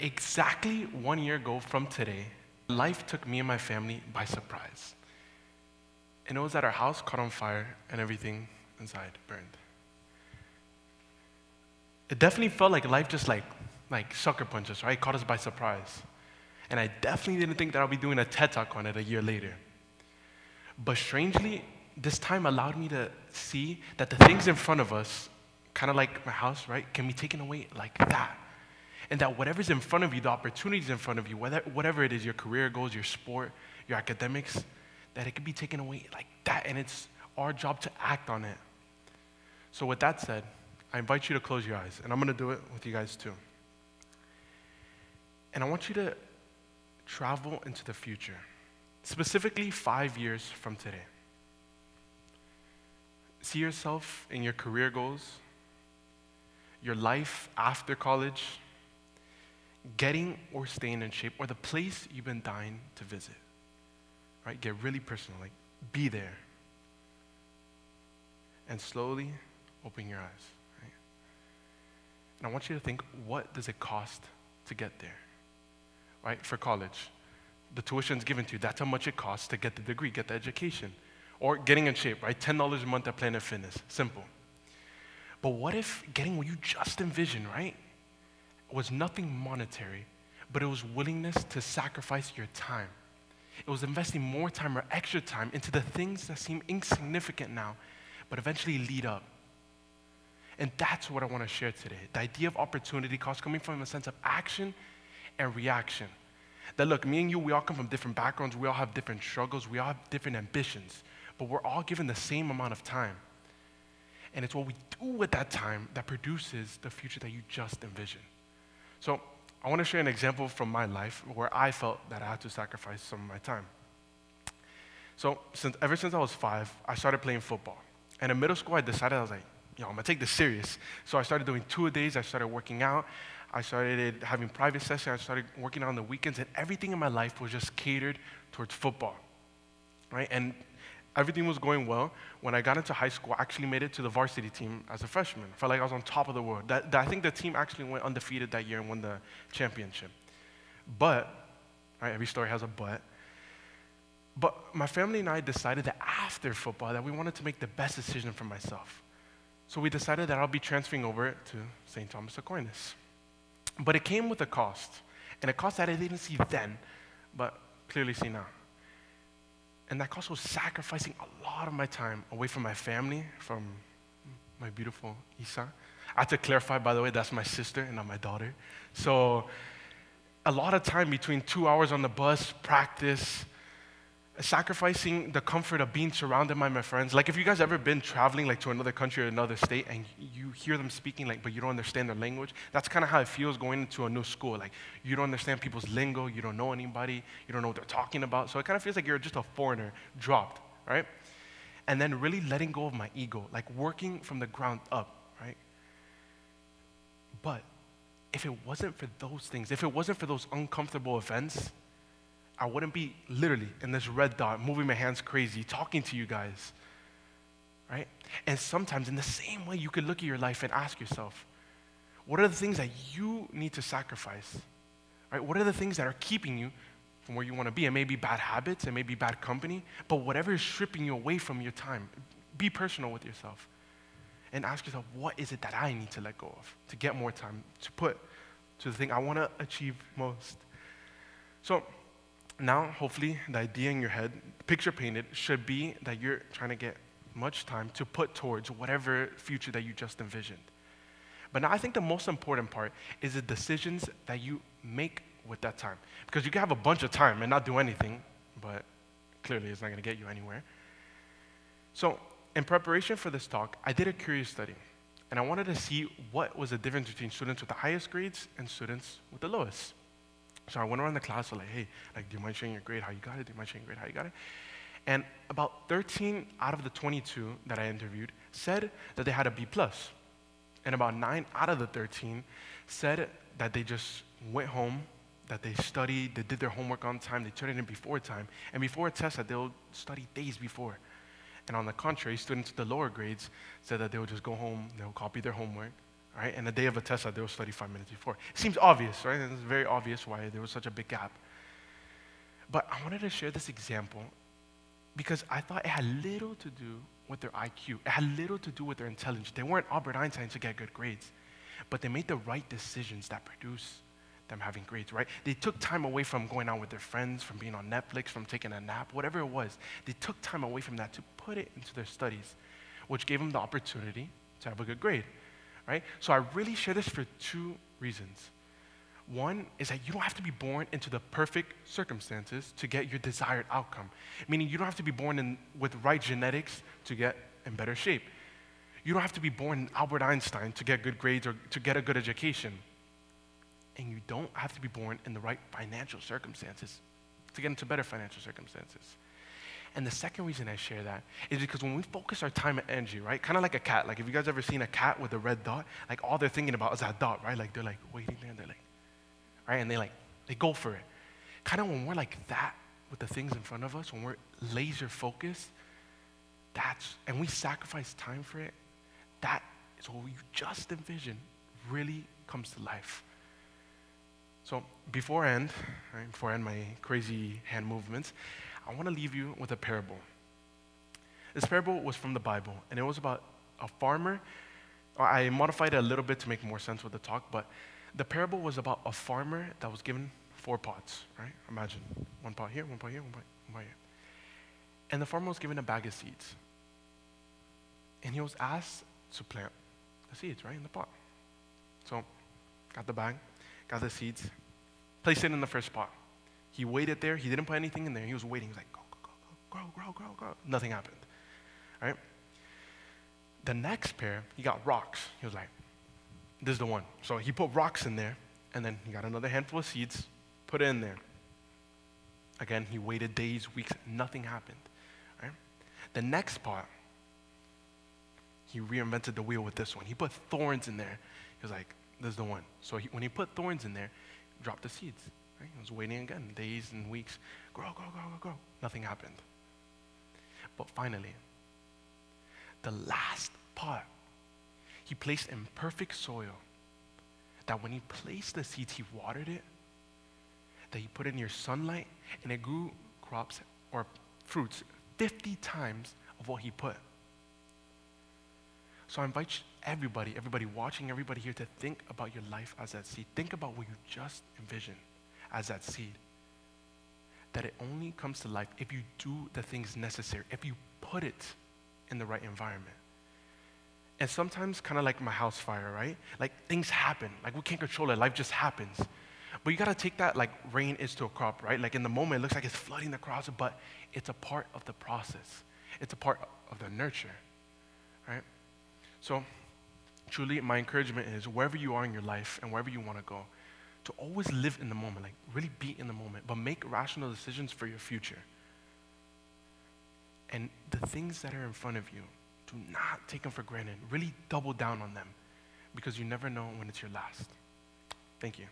exactly 1 year ago from today, life took me and my family by surprise. And it was that our house caught on fire and everything inside burned. It definitely felt like life just like sucker punches, right? It caught us by surprise. And I definitely didn't think that I'll be doing a TED Talk on it a year later. But strangely, this time allowed me to see that the things in front of us, kind of like my house, right, can be taken away like that. And that whatever's in front of you, the opportunities in front of you, whatever it is, your career goals, your sport, your academics, that it can be taken away like that. And it's our job to act on it. So with that said, I invite you to close your eyes. And I'm going to do it with you guys too. And I want you to travel into the future, specifically 5 years from today. See yourself in your career goals, your life after college, getting or staying in shape, or the place you've been dying to visit, right? Get really personal, like be there. And slowly open your eyes, right? And I want you to think, what does it cost to get there, right? For college, the tuition's given to you. That's how much it costs to get the degree, get the education. Or getting in shape, right? $10 a month at Planet Fitness, simple. But what if getting what you just envisioned, right, was nothing monetary, but it was willingness to sacrifice your time. It was investing more time or extra time into the things that seem insignificant now, but eventually lead up. And that's what I want to share today. The idea of opportunity cost coming from a sense of action and reaction. That look, me and you, we all come from different backgrounds, we all have different struggles, we all have different ambitions, but we're all given the same amount of time. And it's what we do with that time that produces the future that you just envision. So I want to share an example from my life where I felt that I had to sacrifice some of my time. So ever since I was 5, I started playing football. And in middle school, I decided, I was like, yo, I'm going to take this serious. So I started doing two-a-days. I started working out. I started having private sessions. I started working out on the weekends. And everything in my life was just catered towards football, right? And everything was going well. When I got into high school, I actually made it to the varsity team as a freshman. I felt like I was on top of the world. I think the team actually went undefeated that year and won the championship. But, right, every story has a but. But my family and I decided that after football, that we wanted to make the best decision for myself. So we decided that I'll be transferring over to St. Thomas Aquinas. But it came with a cost, and a cost that I didn't see then, but clearly see now. And that cost was sacrificing a lot of my time away from my family, from my beautiful Isa. I have to clarify, by the way, that's my sister and not my daughter. So a lot of time between 2 hours on the bus, practice, sacrificing the comfort of being surrounded by my friends. Like if you guys ever been traveling like to another country or another state and you hear them speaking like, but you don't understand their language, that's kind of how it feels going into a new school. Like you don't understand people's lingo, you don't know anybody, you don't know what they're talking about. So it kind of feels like you're just a foreigner dropped, right? And then really letting go of my ego, like working from the ground up, right? But if it wasn't for those things, if it wasn't for those uncomfortable events, I wouldn't be literally in this red dot, moving my hands crazy, talking to you guys, right? And sometimes in the same way, you could look at your life and ask yourself, what are the things that you need to sacrifice, right? What are the things that are keeping you from where you want to be? It may be bad habits, it may be bad company, but whatever is stripping you away from your time, be personal with yourself and ask yourself, what is it that I need to let go of to get more time, to put to the thing I want to achieve most? So now, hopefully, the idea in your head, picture painted, should be that you're trying to get much time to put towards whatever future that you just envisioned. But now I think the most important part is the decisions that you make with that time. Because you can have a bunch of time and not do anything, but clearly it's not going to get you anywhere. So in preparation for this talk, I did a curious study. And I wanted to see what was the difference between students with the highest grades and students with the lowest. So I went around the class, like, hey, like, do you mind sharing your grade, how you got it? Do you mind sharing your grade, how you got it? And about 13 out of the 22 that I interviewed said that they had a B+. And about 9 out of the 13 said that they just went home, that they studied, they did their homework on time, they turned it in before time, and before a test that they'll study days before. And on the contrary, students with the lower grades said that they would just go home, they'll copy their homework, right? And the day of a test, there was 35 minutes before. It seems obvious, right? And it's very obvious why there was such a big gap. But I wanted to share this example because I thought it had little to do with their IQ. It had little to do with their intelligence. They weren't Albert Einstein to get good grades, but they made the right decisions that produce them having grades, right? They took time away from going out with their friends, from being on Netflix, from taking a nap, whatever it was. They took time away from that to put it into their studies, which gave them the opportunity to have a good grade, right? So I really share this for two reasons. One is that you don't have to be born into the perfect circumstances to get your desired outcome, meaning you don't have to be born with right genetics to get in better shape. You don't have to be born Albert Einstein to get good grades or to get a good education. And you don't have to be born in the right financial circumstances to get into better financial circumstances. And the second reason I share that is because when we focus our time and energy, right, kind of like a cat, like if you guys ever seen a cat with a red dot, like all they're thinking about is that dot, right? Like they're like waiting there and they're like, right? And they go for it. Kind of when we're like that with the things in front of us, when we're laser focused, and we sacrifice time for it, that is what you just envision really comes to life. So before I end, right, my crazy hand movements, I want to leave you with a parable. This parable was from the Bible, and it was about a farmer. I modified it a little bit to make more sense with the talk, but the parable was about a farmer that was given 4 pots, right? Imagine, 1 pot here, 1 pot here, 1 pot here. And the farmer was given a bag of seeds. And he was asked to plant the seeds, right, in the pot. So, got the bag, got the seeds, placed it in the first pot. He waited there. He didn't put anything in there. He was waiting. He was like, go, go, go, go, grow, grow, grow, grow. Nothing happened, right? The next pair, he got rocks. He was like, this is the one. So he put rocks in there, and then he got another handful of seeds, put it in there. Again, he waited days, weeks, nothing happened, right? The next pot, he reinvented the wheel with this one. He put thorns in there. He was like, this is the one. So when he put thorns in there, he dropped the seeds. Right? He was waiting again, days and weeks. Grow, grow, grow, grow, grow. Nothing happened. But finally, the last pot, he placed in perfect soil that when he placed the seeds, he watered it, that he put in near sunlight, and it grew crops or fruits 50 times of what he put. So I invite everybody, watching, everybody here to think about your life as that seed. Think about what you just envisioned as that seed. That it only comes to life if you do the things necessary, if you put it in the right environment. And sometimes, kind of like my house fire, right? Like things happen, like we can't control it, life just happens. But you gotta take that like rain is to a crop, right? Like in the moment, it looks like it's flooding the crops, but it's a part of the process. It's a part of the nurture, right? So truly, my encouragement is wherever you are in your life and wherever you want to go, to always live in the moment, like really be in the moment, but make rational decisions for your future. And the things that are in front of you, do not take them for granted. Really double down on them because you never know when it's your last. Thank you.